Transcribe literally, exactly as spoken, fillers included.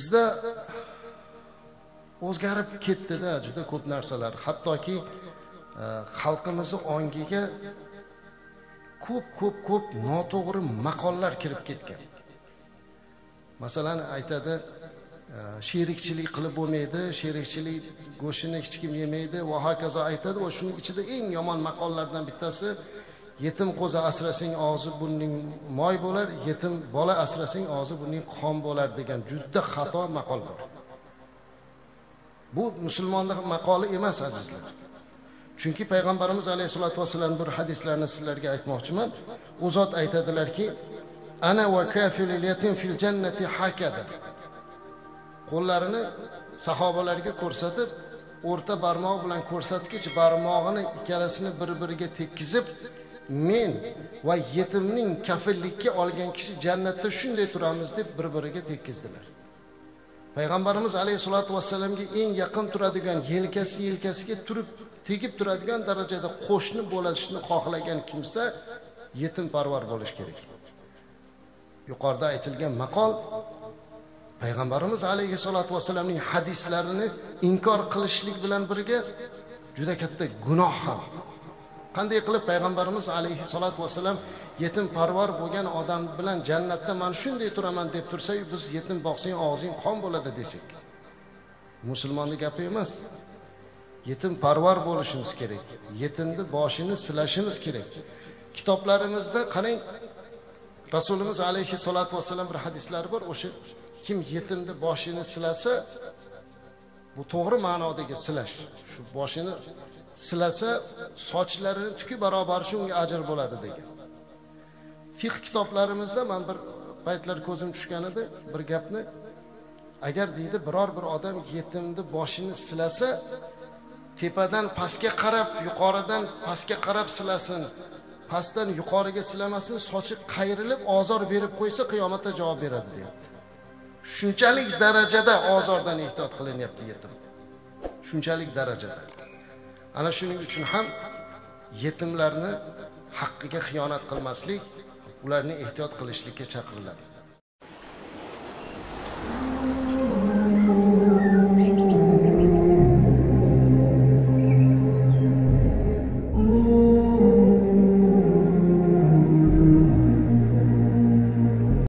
bizda o'zgarib ketdi-da juda ko'p narsalar. Hattoki xalqimizni ongiga ko'p ko'p ko'p noto'g'ri maqollar kirib ketgan. Masalan, aytadi, sherikchilik qilib bo'lmaydi, sherikchilik go'shini hech kim yemaydi va hokazo aytadi. Va shuning ichida eng yomon maqollardan bittasi yetim qo'za asrasang og'zi burning moy bo'lar, yetim bola asrasang og'zi burning qon bo'lar degan juda xato maqol bor. Bu musulmonning maqoli emas, azizlar. Çünkü Peygamberimiz Aleyhisselatü Vesselam bir hadislerini sizlerge aytmoqchiman. O zat aytadilar ki, ana ve kafilil yetim fil cenneti hakada. Qo'llarini sahobalarga ko'rsatib, o'rta barmoq bilan ko'rsatgich barmog'ini ikkalasini bir-biriga tekkizib, men va yetimning kafillikka olgan kishi jannatda shunday turamiz deb bir-biriga tekkizdilar. Peygamberimiz Aleyhisselatü Vesselamga eng yaqin turadigan yelkasi yelkasiga turib tegib turadigan darajada qo'shni bo'lishni xohlagan kimsa yetimparvar bo'lish kerak. Yuqorida aytilgan maqol Payg'ambarimiz alayhissalatu vassalamning hadislarini inkor qilishlik bilan birga juda katta gunoh ham. Qanday qilib Payg'ambarimiz alayhissalatu vassalam yetimparvar bo'lgan odam bilan jannatda men shunday turaman deb tursa-yu biz yetim boqsang og'zing qon bo'ladi desak. Musulmonning gapi emas. Yetim parvar bo'lishimiz kerak. Yetimni boshini silashimiz kerak. Kitoblarimizda qarang, Rasulimiz alayhissalatu vassalam bir hadislari bor. O'sha kim yetimni boshini silasa, bu to'g'ri ma'nodagi silash. Shu boshini silasa, sochlarini tuki barobar unga ajr bo'ladi degan. Fiqh kitoblarimizda men bir paytlar ko'zim tushgan edi bir gapni. Agar deydi biror bir odam yetimni boshini silasa, tepadan pastga qarab, yuqoridan pastga qarab silasin, pastdan yuqoriga silamasin, sochi qayrilib azor berib qo'ysa qiyomatda javob beradi deyapti. Shunchalik darajada azordan ehtiyot qilinyapti yetim. Shunchalik darajada. Ana shuning uchun ham yetimlarni haqqiga xiyonat qilmaslik, ularni ehtiyot qilishlikka chaqiriladi.